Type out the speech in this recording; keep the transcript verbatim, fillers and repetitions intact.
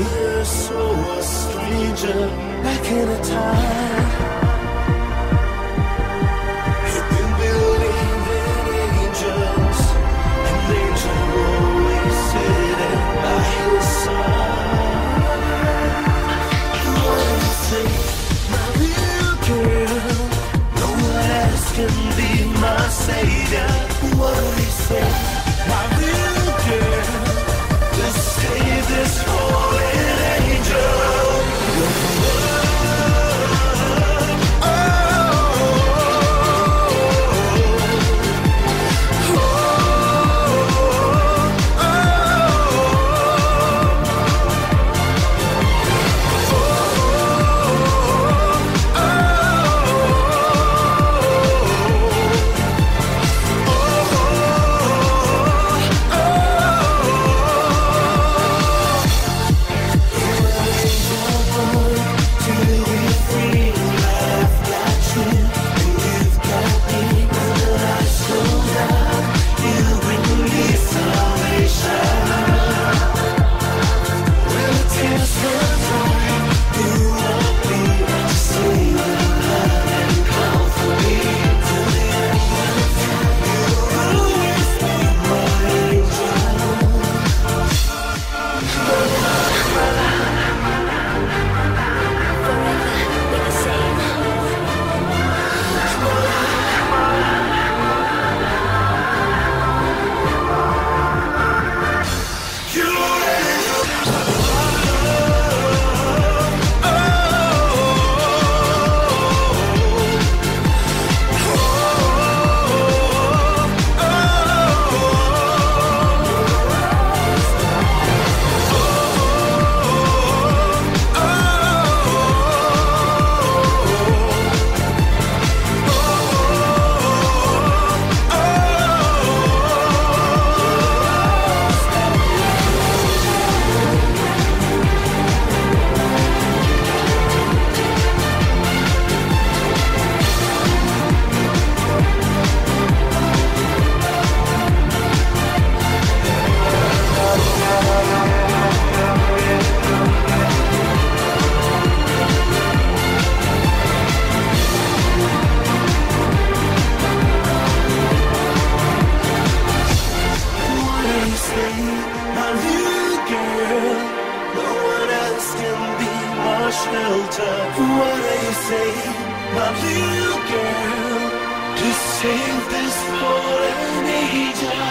You're so a stranger back in a time. You've been believing in angels, and angels always sitting by your side. You want to say, my little girl, no one else can be my savior. What do they say, my little girl? Just save this holy angel. Save this fallen angel.